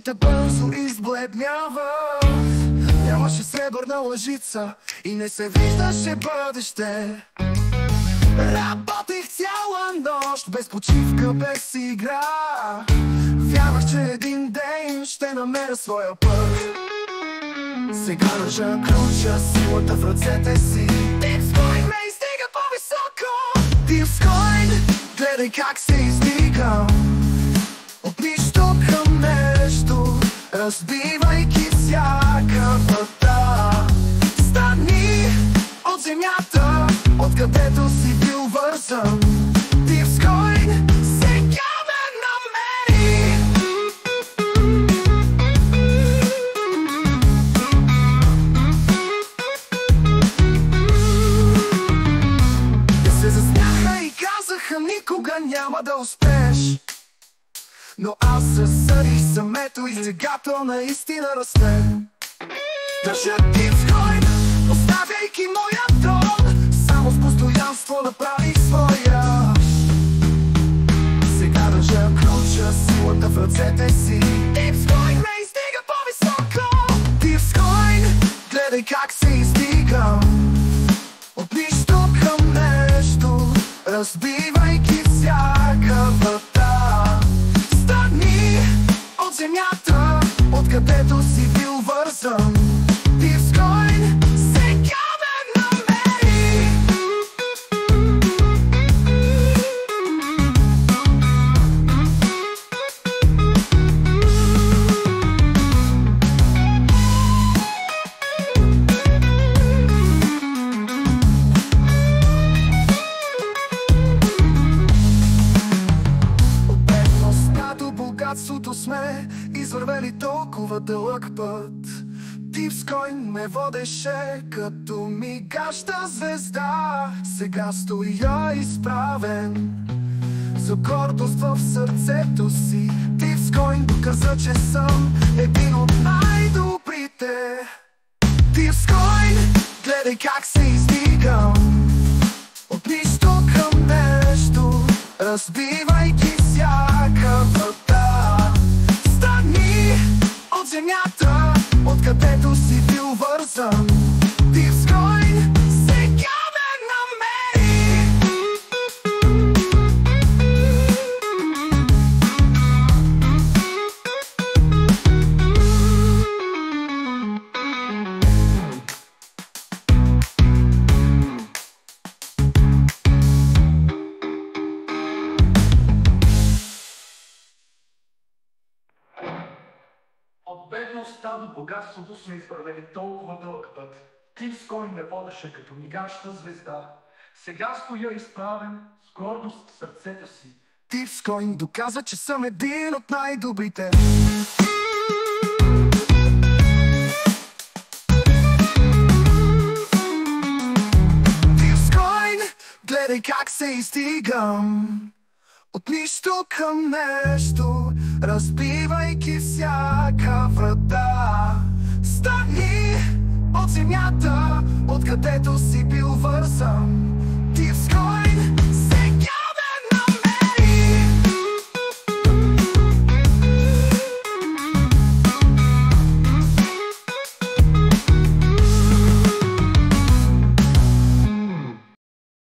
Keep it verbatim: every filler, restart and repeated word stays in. чьи-то бронзу из бледнява. Нямаше сребърна лъжица и не се виждаше бъдеще. Работих цяла нощ, без почивка, без игра. Вярвах, че един ден ще намеря своя път. Сега държа ключа, силата в ръцете си. Типс Coin ме издига по-високо. Типс Coin, гледай как се издига. От нищо към нещо, разбивайки всяка врата. Стани от земята, откъдето си бил вързан. Типс Coin, сега ме намери. Те се засмяха и казаха, никога няма да успеш. Но аз се съдих самето и сегато наистина расте. Държа Типс Coin, оставяйки моя трон. Само в постоянство направих своя. Сега държа ключа, силата в ръцете си. Типс Coin ме издига по-високо. Типс Coin, гледай как се издига. От нищо към нещо, разбивайки всяка врата. От земята, откъдето си бил вързан. Типс Coin, сега ме намери. От бедността до богатството сме извървели толкова дълъг път. Типс Coin ме водеше като мигаща звезда. Сега стоя изправен, за гордост в сърцето си. Типс Coin доказа, че съм един от най-добрите. Типс Coin, гледай как се издигам. От нищо към нещо, разбивайки всяка врата. Земята, откъдето си бил вързан. Типс Coin, сега ме намери. От бедността до богатството сме извървели толкова дълъг път. Типс Coin ме водеше като мигаща звезда. Сега стоя изправен, с гордост в сърцето си. Типс Coin доказа, че съм един от най-добрите. Типс Coin, гледай как се издигам. От нищо към нещо, разбивайки всяка врата. Стани от земята, откъдето си бил вързан.